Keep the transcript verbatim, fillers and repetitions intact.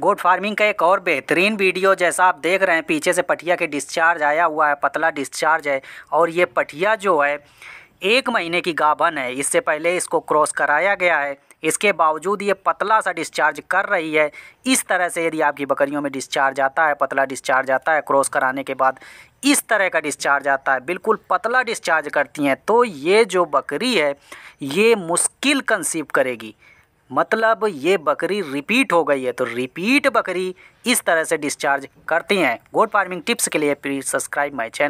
गोट farming का एक और बेहतरीन वीडियो। जैसा आप देख रहे हैं पीछे से पटिया के डिस्चार्ज आया हुआ है, पतला डिस्चार्ज है। और ये पटिया जो है एक महीने की गाभन है, इससे पहले इसको क्रॉस कराया गया है, इसके बावजूद ये पतला सा डिस्चार्ज कर रही है। इस तरह से यदि आपकी बकरियों में डिस्चार्ज आता है, पतला डिस्चार्ज आता है क्रॉस कराने के बाद, इस तरह का डिस्चार्ज आता है, बिल्कुल पतला डिस्चार्ज करती हैं, तो ये जो बकरी है ये मुश्किल कंसीव करेगी। मतलब ये बकरी रिपीट हो गई है, तो रिपीट बकरी इस तरह से डिस्चार्ज करती हैं। गोट फार्मिंग टिप्स के लिए प्लीज़ सब्सक्राइब माई चैनल।